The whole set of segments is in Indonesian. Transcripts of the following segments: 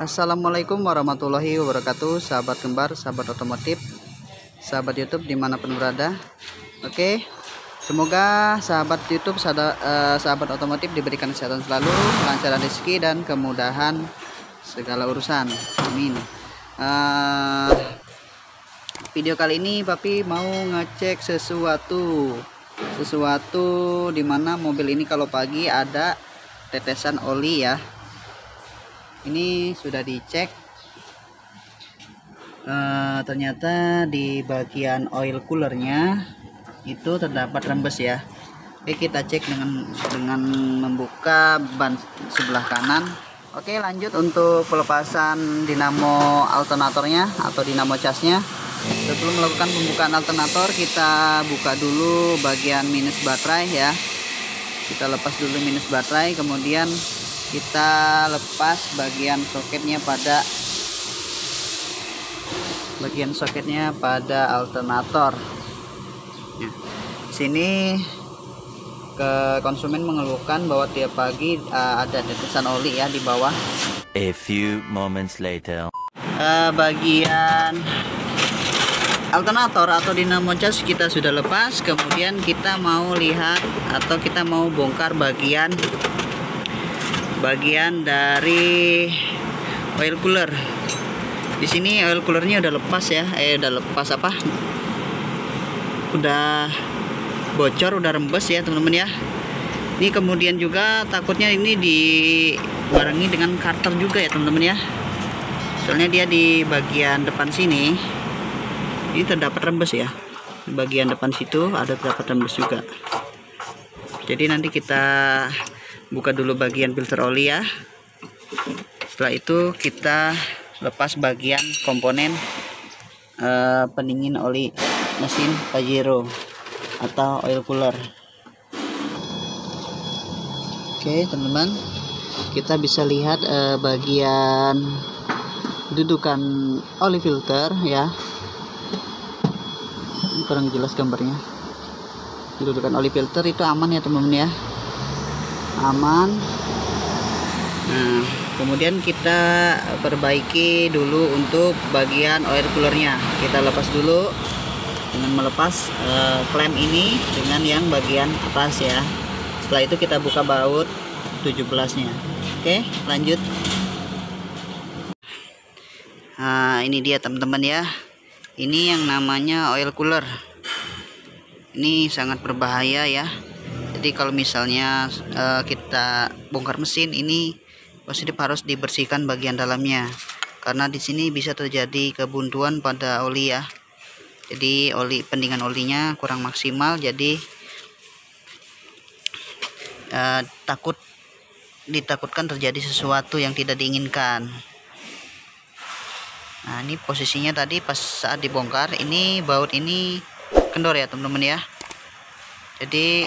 Assalamualaikum warahmatullahi wabarakatuh, sahabat kembar, sahabat otomotif, sahabat YouTube dimanapun berada. Oke, semoga sahabat YouTube, sahabat otomotif diberikan kesehatan selalu, kelancaran rezeki dan kemudahan segala urusan. Amin. Video kali ini Papi mau ngecek sesuatu dimana mobil ini kalau pagi ada tetesan oli ya. Ini sudah dicek, ternyata di bagian oil coolernya itu terdapat rembes ya. Oke, kita cek dengan membuka ban sebelah kanan. Oke, lanjut untuk pelepasan dinamo alternatornya atau dinamo casnya. Sebelum melakukan pembukaan alternator, kita buka dulu bagian minus baterai ya. Kita lepas dulu minus baterai, kemudian kita lepas bagian soketnya pada alternator. Nah, sini ke konsumen mengeluhkan bahwa tiap pagi ada tetesan oli ya di bawah. A few moments later. Bagian alternator atau dinamo cas kita sudah lepas, kemudian kita mau lihat atau kita mau bongkar bagian dari oil cooler. Di sini oil coolernya udah lepas ya, udah bocor, udah rembes ya teman-teman ya. Ini kemudian juga takutnya ini dibarengi dengan karter juga ya teman-teman ya, soalnya dia di bagian depan sini ini terdapat rembes ya, di bagian depan situ ada terdapat rembes juga. Jadi nanti kita buka dulu bagian filter oli ya. Setelah itu kita lepas bagian komponen pendingin oli mesin Pajero atau oil cooler. Oke teman-teman, kita bisa lihat bagian dudukan oli filter ya. Kurang jelas gambarnya. Dudukan oli filter itu aman ya teman-teman ya, aman. Nah, kemudian kita perbaiki dulu untuk bagian oil coolernya. Kita lepas dulu dengan melepas klem ini dengan yang bagian atas ya. Setelah itu kita buka baut 17-nya. Oke, lanjut. Nah, ini dia teman-teman ya, ini yang namanya oil cooler. Ini sangat berbahaya ya. Jadi kalau misalnya kita bongkar mesin ini positif harus dibersihkan bagian dalamnya, karena di sini bisa terjadi kebuntuan pada oli ya. Jadi oli, pendingan olinya kurang maksimal, jadi ditakutkan terjadi sesuatu yang tidak diinginkan. Nah, ini posisinya tadi pas saat dibongkar ini baut ini kendor ya teman-teman ya. Jadi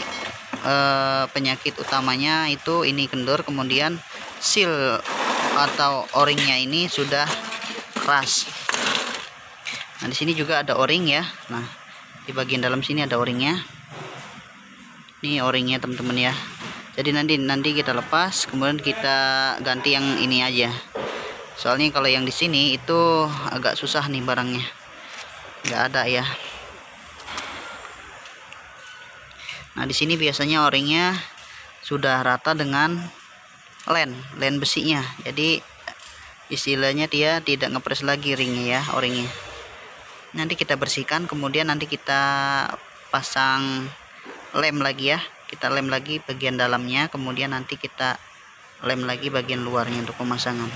penyakit utamanya itu ini kendor, kemudian seal atau o-ringnya ini sudah keras. Nah, di sini juga ada o-ring ya. Nah, di bagian dalam sini ada o-ringnya. Ini o-ringnya teman-teman ya. Jadi nanti kita lepas, kemudian kita ganti yang ini aja. Soalnya kalau yang di sini itu agak susah nih barangnya, nggak ada ya. Nah, di sini biasanya o-ringnya sudah rata dengan len besinya. Jadi istilahnya dia tidak ngepres lagi ringnya ya, o-ringnya. Nanti kita bersihkan, kemudian nanti kita pasang lem lagi ya. Kita lem lagi bagian dalamnya, kemudian nanti kita lem lagi bagian luarnya untuk pemasangan.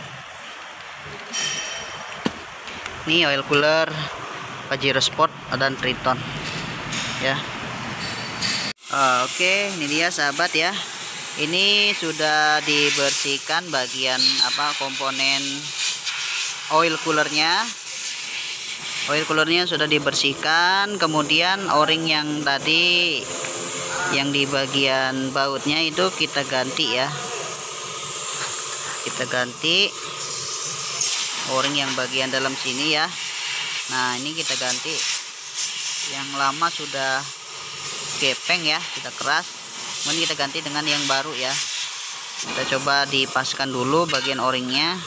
Ini oil cooler Pajero Sport dan Triton ya. Oke, ini dia sahabat ya. Ini sudah dibersihkan bagian komponen oil coolernya. Oil coolernya sudah dibersihkan, kemudian o-ring yang tadi yang di bagian bautnya itu kita ganti ya. Kita ganti o-ring yang bagian dalam sini ya. Nah, ini kita ganti. Yang lama sudah gepeng ya, kita keras, kemudian kita ganti dengan yang baru ya. Kita coba dipaskan dulu bagian o-ringnya.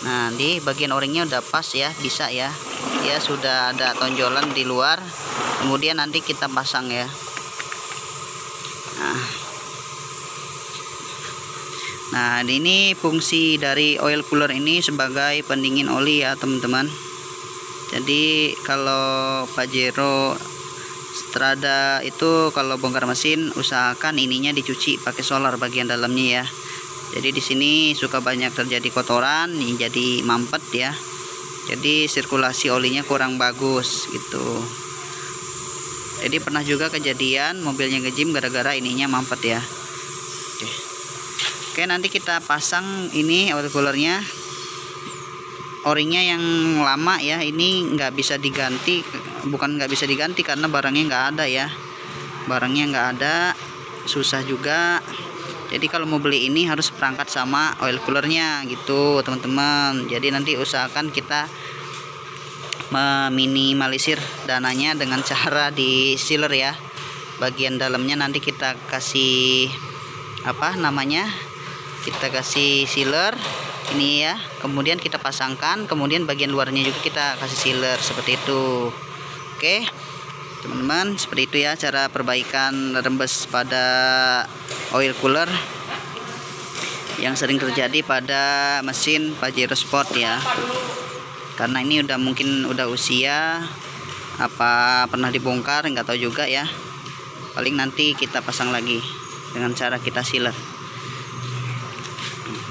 Nah, di bagian o-ringnya udah pas ya, bisa ya. Ya, sudah ada tonjolan di luar. Kemudian nanti kita pasang ya. Nah, ini fungsi dari oil cooler ini sebagai pendingin oli ya, teman-teman. Jadi kalau Pajero Strada itu kalau bongkar mesin usahakan ininya dicuci pakai solar bagian dalamnya ya. Jadi di sini suka banyak terjadi kotoran, jadi mampet ya. Jadi sirkulasi olinya kurang bagus gitu. Jadi pernah juga kejadian mobilnya ngejim gara-gara ininya mampet ya. Oke, nanti kita pasang ini oil coolernya. O-ringnya yang lama ya, ini nggak bisa diganti, bukan nggak bisa diganti karena barangnya nggak ada ya, barangnya nggak ada, susah juga. Jadi kalau mau beli ini harus perangkat sama oil coolernya gitu teman-teman. Jadi nanti usahakan kita meminimalisir dananya dengan cara di sealer ya. Bagian dalamnya nanti kita kasih apa namanya, kita kasih sealer ini ya, kemudian kita pasangkan, kemudian bagian luarnya juga kita kasih sealer seperti itu. Oke teman-teman, seperti itu ya cara perbaikan rembes pada oil cooler yang sering terjadi pada mesin Pajero Sport ya, karena ini udah mungkin udah usia, apa pernah dibongkar nggak tahu juga ya. Paling nanti kita pasang lagi dengan cara kita sealer.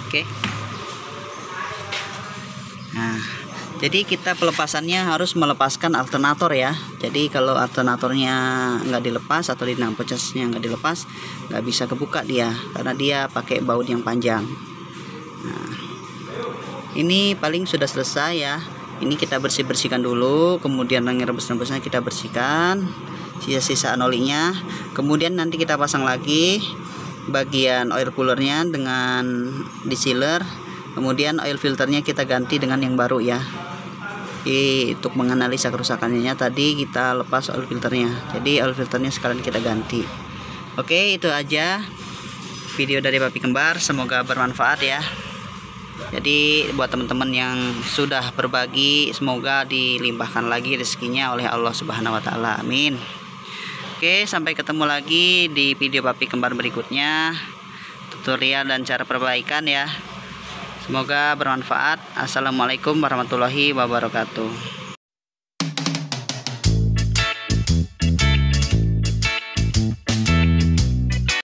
Oke. Nah, jadi kita pelepasannya harus melepaskan alternator ya. Jadi kalau alternatornya nggak dilepas atau dinampocasnya nggak dilepas, nggak bisa kebuka dia karena dia pakai baut yang panjang. Nah, ini paling sudah selesai ya. Ini kita bersih-bersihkan dulu, kemudian rebus-rebusnya kita bersihkan, sisa-sisaan olinya. Kemudian nanti kita pasang lagi bagian oil coolernya dengan disealer. Kemudian oil filternya kita ganti dengan yang baru ya. Jadi untuk menganalisa kerusakannya tadi kita lepas oil filternya. Jadi oil filternya sekalian kita ganti. Oke, itu aja video dari Papi Kembar. Semoga bermanfaat ya. Jadi buat teman-teman yang sudah berbagi, semoga dilimpahkan lagi rezekinya oleh Allah Subhanahu wa taala. Amin. Oke, sampai ketemu lagi di video Papi Kembar berikutnya. Tutorial dan cara perbaikan ya. Semoga bermanfaat. Assalamualaikum warahmatullahi wabarakatuh.